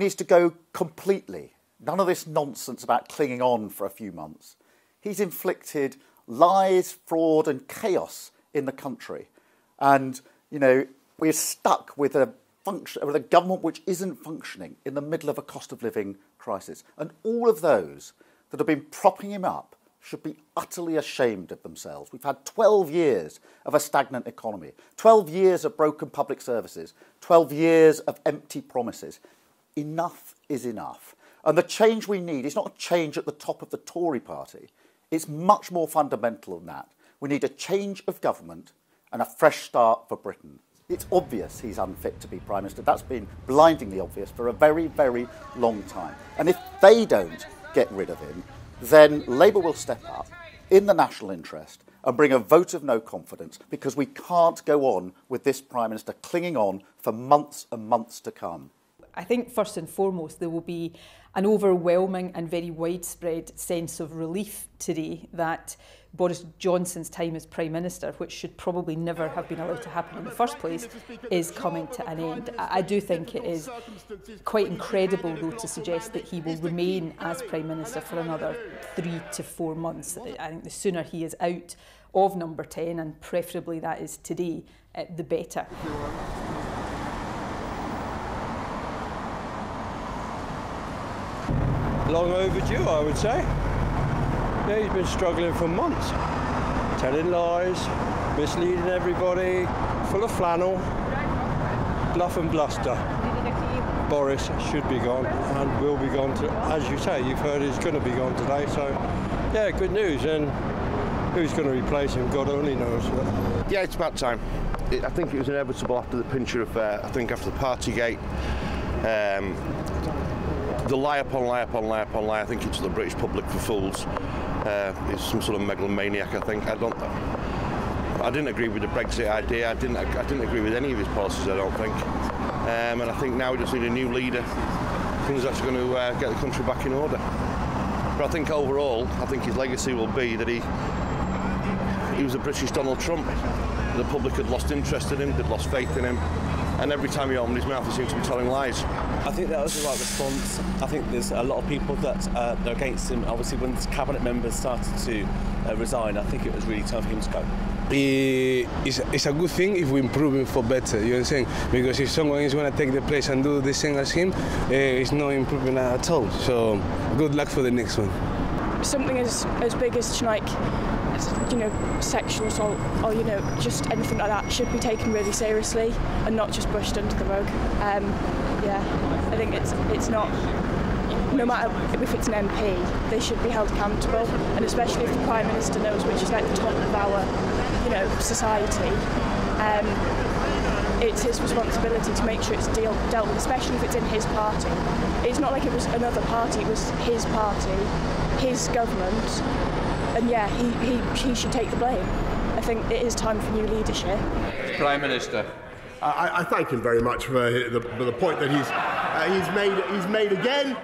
needs to go completely. None of this nonsense about clinging on for a few months. He's inflicted lies, fraud and chaos in the country. And, you know, we're stuck with a government which isn't functioning in the middle of a cost of living crisis. And all of those that have been propping him up should be utterly ashamed of themselves. We've had 12 years of a stagnant economy, 12 years of broken public services, 12 years of empty promises. Enough is enough. And the change we need is not a change at the top of the Tory party. It's much more fundamental than that. We need a change of government and a fresh start for Britain. It's obvious he's unfit to be Prime Minister. That's been blindingly obvious for a very, very long time. And if they don't get rid of him, then Labour will step up in the national interest and bring a vote of no confidence, because we can't go on with this Prime Minister clinging on for months and months to come. I think first and foremost there will be an overwhelming and very widespread sense of relief today that Boris Johnson's time as Prime Minister, which should probably never have been allowed to happen in the first place, is coming to an end. I do think it is quite incredible, though, to suggest that he will remain as Prime Minister for another 3 to 4 months. I think the sooner he is out of number 10, and preferably that is today, the better. Long overdue, I would say. Yeah, he's been struggling for months. Telling lies, misleading everybody, full of flannel, bluff and bluster. Boris should be gone and will be gone, as you say, you've heard he's going to be gone today, so yeah, good news. And who's going to replace him, God only knows. But yeah, it's about time. I think it was inevitable after the Pincher affair, I think after the Partygate. The lie upon lie upon lie upon lie, I think it's the British public for fools. It's some sort of megalomaniac, I think. I didn't agree with the Brexit idea. I didn't agree with any of his policies, I don't think. And I think now we just need a new leader, who's actually going to get the country back in order. But I think overall, I think his legacy will be that he was a British Donald Trump. The public had lost interest in him, they'd lost faith in him. And every time he opened his mouth, he seemed to be telling lies. I think that was the right response. I think there's a lot of people that are against him. Obviously, when the cabinet members started to resign, I think it was really time for him to go. It's a good thing if we improve him for better, you know what I'm saying? Because if someone is going to take the place and do the same as him, it's no improvement at all. So good luck for the next one. Something as big as, like, you know, sexual assault or, you know, just anything like that should be taken really seriously and not just brushed under the rug. Yeah, I think it's not, no matter if it's an MP, they should be held accountable, and especially if the Prime Minister knows, which is like the top of our, you know, society. It's his responsibility to make sure it's dealt with, especially if it's in his party. It's not like it was another party, it was his party, his government, and yeah, he should take the blame. I think it is time for new leadership. Prime Minister. I thank him very much for the point that he's made again.